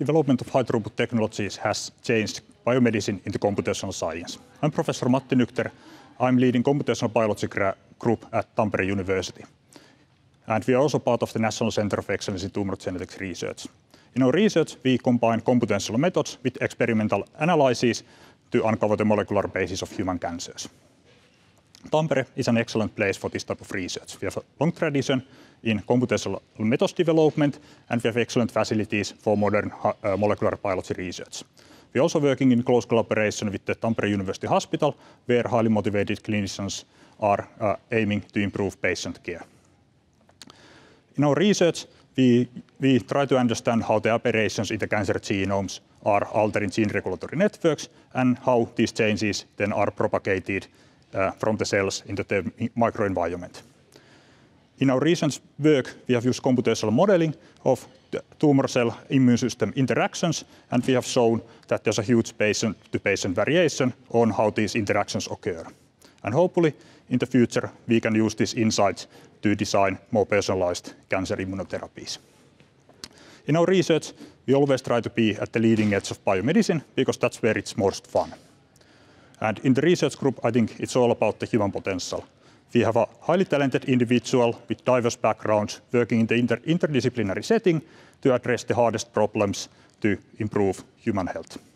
Development of high-throughput technologies has changed biomedicine into computational science. I'm Professor Matti Nykter. I'm leading computational biology group at Tampere University. And we are also part of the National Center of Excellence in Tumor Genetics Research. In our research, we combine computational methods with experimental analyses to uncover the molecular basis of human cancers. Tampere is an excellent place for this type of research. We have a long tradition in computational methods development, and we have excellent facilities for modern molecular biology research. We're also working in close collaboration with the Tampere University Hospital, where highly motivated clinicians are aiming to improve patient care. In our research, we try to understand how the aberrations in the cancer genomes are altering gene regulatory networks and how these changes then are propagated from the cells into the microenvironment. In our recent work, we have used computational modeling of the tumor cell immune system interactions, and we have shown that there's a huge patient-to-patient variation on how these interactions occur. And hopefully, in the future, we can use these insights to design more personalized cancer immunotherapies. In our research, we always try to be at the leading edge of biomedicine because that's where it's most fun. And in the research group, I think it's all about the human potential. We have a highly talented individual with diverse backgrounds working in the interdisciplinary setting to address the hardest problems to improve human health.